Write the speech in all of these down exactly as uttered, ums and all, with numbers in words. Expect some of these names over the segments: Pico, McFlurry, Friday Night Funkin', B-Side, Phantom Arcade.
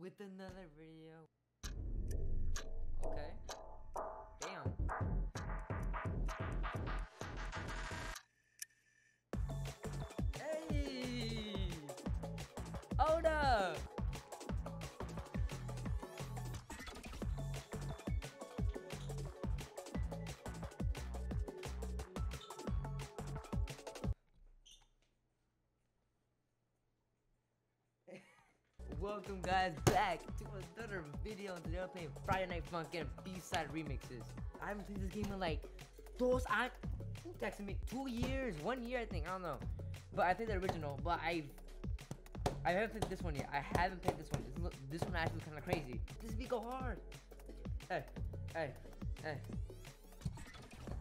with another video. Okay. Damn. Hey! Hold up! Welcome guys back to another video. Today I'm playing Friday Night Funkin' and B-Side remixes. I haven't played this game in like those I who texted me two years, one year I think, I don't know. But I think the original, but I I haven't played this one yet. I haven't played this one. This, look, this one actually kinda crazy. This beat go hard. Hey, hey, hey.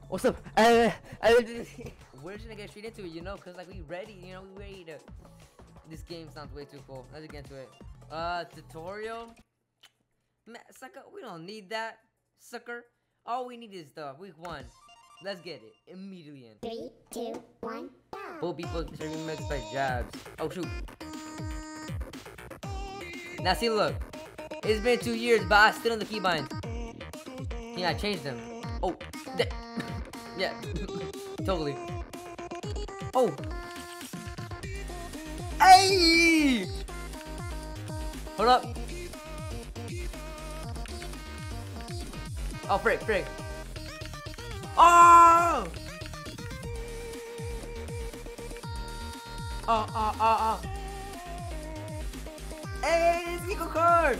What's up? Uh, we're just gonna get straight into it, you know, cause like we ready, you know, we ready to. This game sounds way too cool. Let's get into it. Uh, tutorial. Man, sucker, we don't need that, sucker. All we need is the week one. Let's get it immediately in. Three, two, one, go. Bo Beep Book is remixed by Jabs. Oh shoot. Now see, look. It's been two years, but I still in the keybinds. Yeah, I changed them. Oh, that. Yeah, totally. Oh. Hey! Hold up! Oh, frick, frick! Oh! Oh, oh, oh, oh! Hey, it's Nico Card!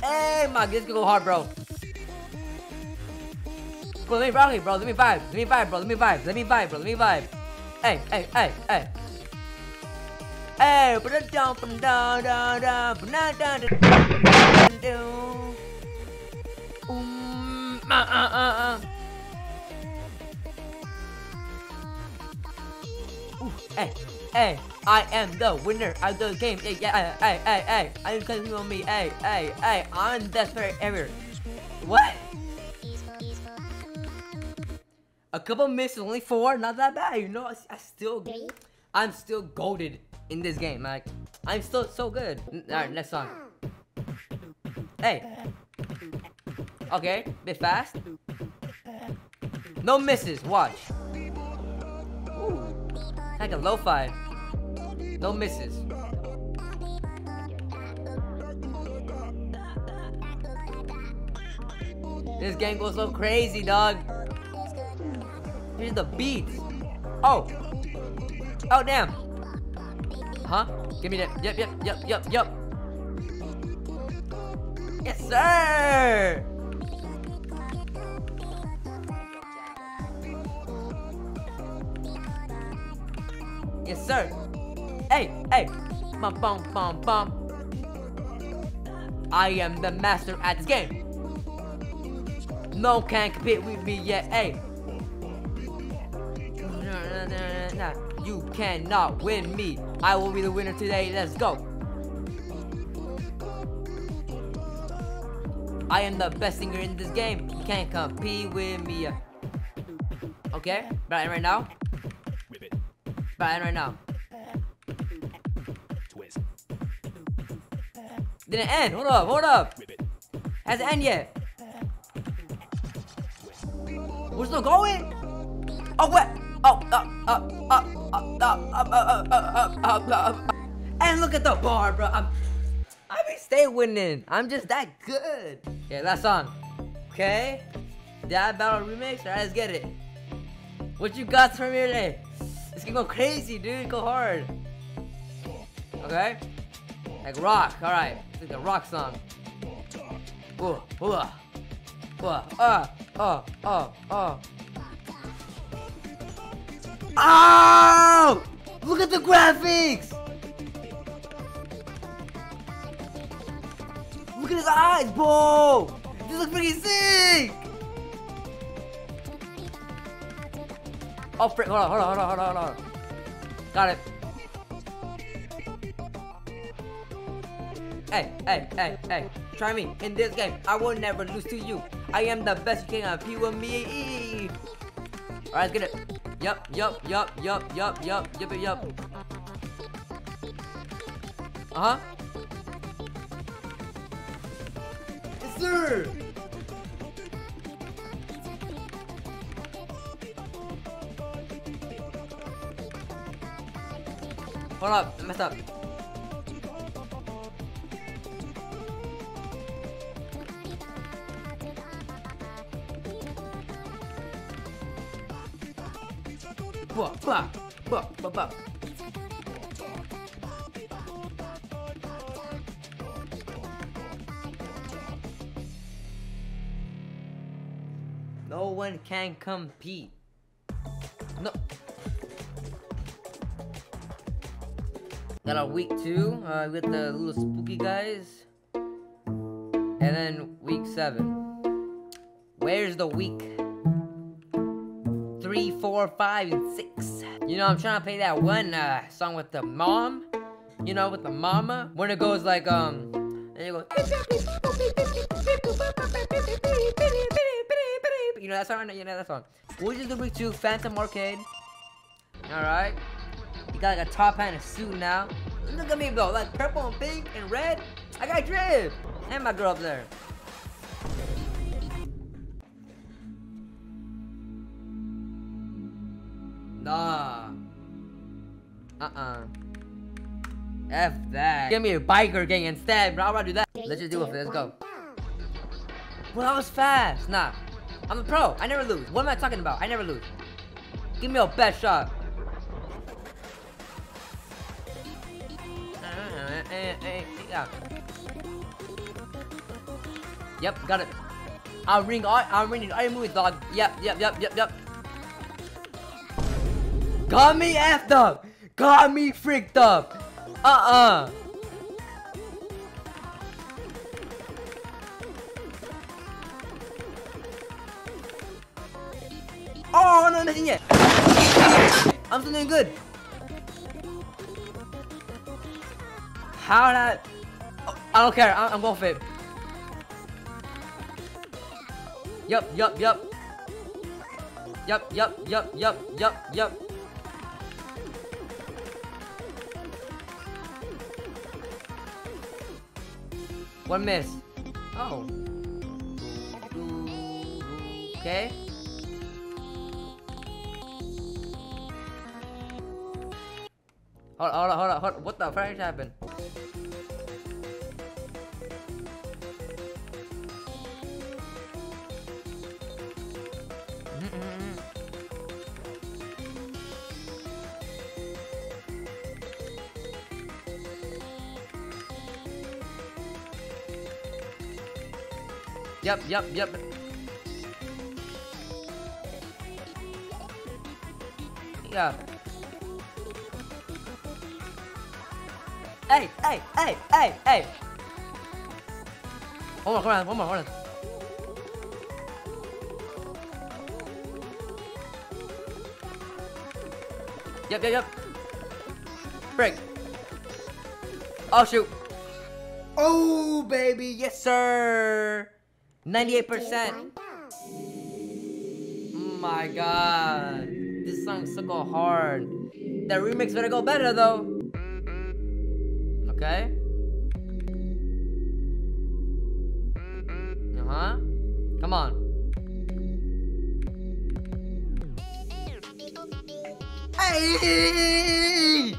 Hey, my, this could go hard, bro. Bro, let me rock it, bro. Let me vibe. Let me vibe, bro. Let me vibe. Let me vibe, bro. Let me vibe. Hey, hey, hey, hey. Hey, put it down, put it down, down, down, put it down, down, down. Um, uh, uh, uh. Ooh, hey, hey. I am the winner of the game. Hey, yeah, hey, hey, hey. I didn't call you on me. Hey, hey, hey. I'm desperate ever. What? A couple misses, only four. Not that bad, you know. I, I still, I'm still goated in this game. Like, I'm still so good. All right, next song. Hey. Okay, bit fast. No misses. Watch. Ooh, like a lo-fi. No misses. This game goes so crazy, dog. Here's the beats. Oh. Oh, damn. Huh? Give me that. Yep, yep, yep, yep, yep. Yes, sir. Yes, sir. Hey, hey, bum bum bum bum. I am the master at this game. No can compete with me yet, hey. Nah, nah, nah, nah. You cannot win me. I will be the winner today, let's go. I am the best singer in this game. You can't compete with me. Okay, batting right now. Batting right now. Didn't end. Hold up. Hold up. Hasn't ended yet. We're still going. Oh what? Oh up up up up up up up up up. And look at the bar, bro. I'm, I be stay winning. I'm just that good. Yeah, last song. Okay. Dad battle remix. Alright, let's get it. What you got from here today? This can go crazy, dude. Go hard. Okay. Like rock. All right. It's like a rock song. Oh, oh, oh, oh, oh, oh. Oh! Look at the graphics! Look at his eyes, bro! They look pretty sick! Oh, frick. Hold on, hold on, hold on, hold on, hold on. Got it. Hey, hey, hey, hey, try me in this game. I will never lose to you. I am the best king of P one B. Alright, let's get it. Yup, yup, yup, yup, yup, yup, yup, yup. Uh huh. Yes, sir. Hold up, I messed up. Bup, bup, bup, bup, bup. No one can compete. No. Got our week two, uh, we got the little spooky guys. And then week seven. Where's the week? Three, four, five, and six. You know, I'm trying to play that one uh, song with the mom. You know, with the mama. When it goes like, um, and it goes. You know that song? You know that song. We'll just do week two, Phantom Arcade. Alright. You got like a top hat and a suit now. Look at me though, like purple and pink and red. I got drip! And my girl up there. Nah. Uh-uh. F that. Give me a biker gang instead, bro. I'll rather do that. Let's just do it. Let's go. Well, I was fast. Nah. I'm a pro. I never lose. What am I talking about? I never lose. Give me your best shot. Yeah. Yep, got it. I'll ring all I'm ringing all your movies, dog. Yep, yep, yep, yep, yep. Got me effed up! Got me freaked up! Uh-uh. Oh no, nothing yet! I'm still doing good! How did I... Oh, I don't care, I'm, I'm going for it. Yup, yup, yup. Yup, yup, yup, yup, yup, yup. One miss. Oh. Okay. Hold on, hold on, hold on, hold on. What the fuck happened? Yep, yep, yep. Yeah. Hey, hey, hey, hey, hey. One more, come on, one more, one more. Yep, yep, yep. Break. Oh, shoot. Oh, baby, yes, sir. ninety-eight percent. My god. This song's so go hard. The remix better go better though. Okay. Uh-huh. Come on. Hey!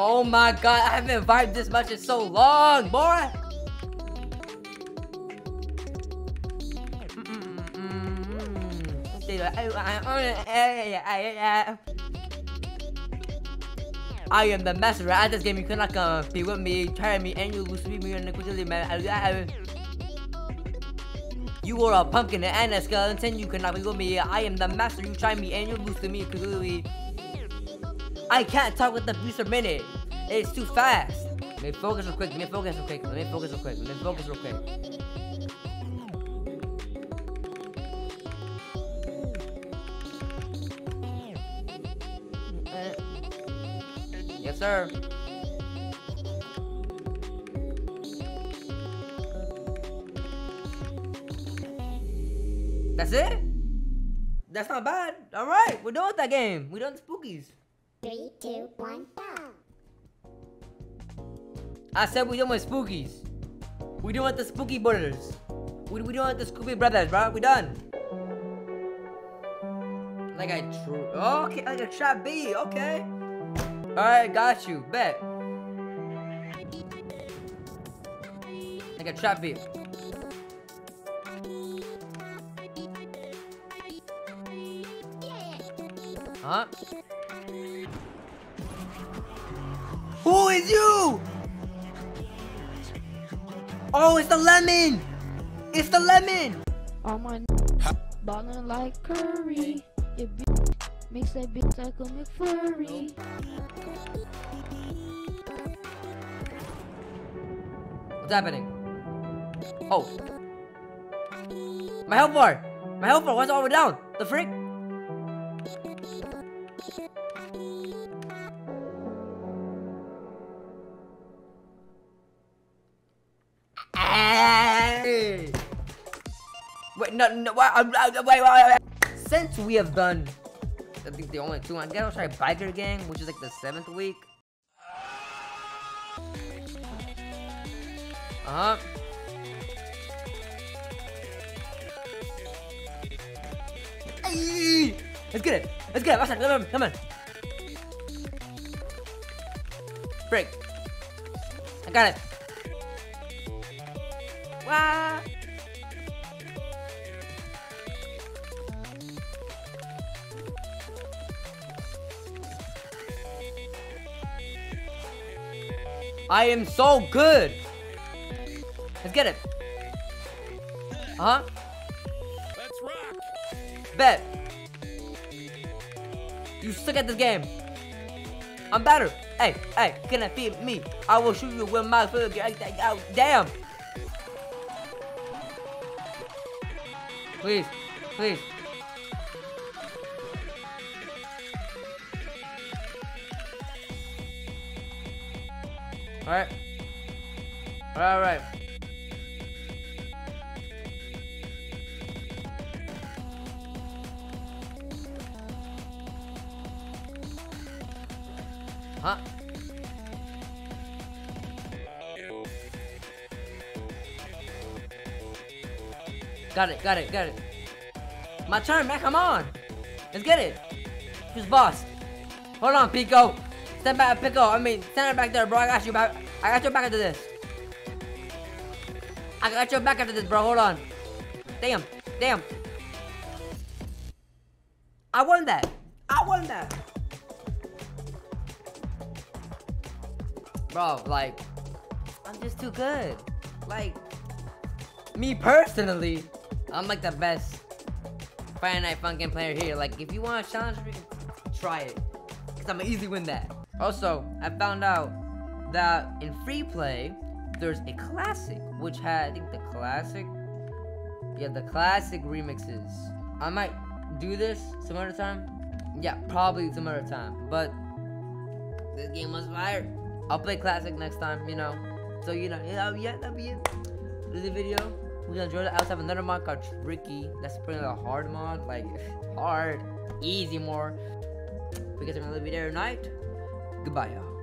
Oh my god, I haven't vibed this much in so long, boy! I am the master at this game, you cannot compete with me, try me, and you lose me, and quickly, man. You are a pumpkin and a skeleton, you cannot be with me. I am the master, you try me, and you lose to me quickly. I can't talk with the booster minute. It's too fast. Let me focus real quick. Let me focus real quick. Let me focus real quick. Let me focus real quick. Yes, sir. That's it? That's not bad. All right, we're done with that game. We're done with Spookies. Three, two, one, go. I said we're done with Spookies. We're done with the Spooky Brothers. We're done with the Scooby Brothers, bro. We're done. Like I true. Oh, okay, like a shot B. Okay. All right, got you. Bet. Like a trap B. Huh? Who is you? Oh, it's the lemon! It's the lemon! Oh my ballin' like Curry. It be makes that bitch like a McFlurry. What's happening? Oh. My health bar! My health bar, why's it all the way down? The frick? Wait, no, no, wait, wait, wait, wait. Since we have done, I think the only two, I guess I'll try Biker Gang, which is like the seventh week. Uh huh. Hey, let's get it. Let's get it. Come on, come on. Break. I got it. Wow. I am so good. Let's get it. Uh huh. Let's rock. Bet. You suck at this game. I'm better. Hey, hey, can I feed me? I will shoot you with my finger. Oh, damn. Please, please. All right. All right. Huh? Got it, got it, got it. My turn, man, come on. Let's get it. Who's boss? Hold on, Pico. Stand back, Pico. I mean, stand back there, bro. I got you back. I got your back after this. I got your back after this, bro. Hold on. Damn. Damn. I won that. I won that. Bro, like, I'm just too good. Like, me personally, I'm like the best Friday Night Funkin' player here. Like, if you want a challenge, you can try it. Because I'm gonna easily win that. Also, I found out that in free play there's a classic which had I think the classic yeah the classic remixes. I might do this some other time, yeah, probably some other time, but this game was fire. I'll play classic next time, you know, so you know, yeah, yeah that'll be it. This is the video. We're gonna enjoy it. I also have another mod called Tricky. That's pretty a hard mod, like hard easy more. We guys are gonna leave it there tonight. Goodbye y'all.